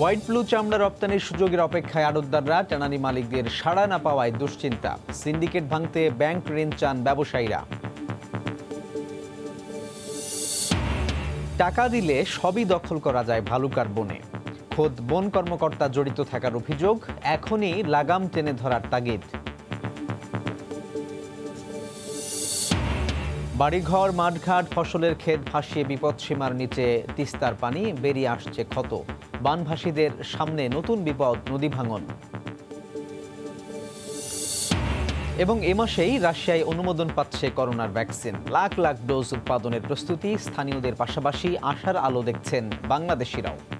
White blue চামড়া রপ্তানির সুযোগের অপেক্ষায় আড়তদাররা চালানি মালিকদের সাড়া না পাওয়ায় দুশ্চিন্তা। সিন্ডিকেট ভাঙতে ব্যাংক ঋণ চান ব্যবসায়ীরা। টাকা দিলে সবই দখল করা যায় ভালুকার বনে। খোদ বন কর্মকর্তা জড়িত থাকার অভিযোগ, এখনই লাগাম টেনে ধরার তাগিদ। বাড়িঘর, মাঠঘাট, ফসলের ক্ষেত ভাসিয়ে বিপদসীমার নিচে তিস্তার পানি, বেরিয়ে আসছে ক্ষত। বানভাসীদের সামনে নতুন বিপদ, নদী ভাঙন। এবং এ মাসেই রাশিয়ায় অনুমোদন পাচ্ছে করোনার ভ্যাকসিন। লাখ লাখ ডোজ উৎপাদনের প্রস্তুতি, স্থানীয়দের পাশাপাশি আশার আলো দেখছেন বাংলাদেশিরাও।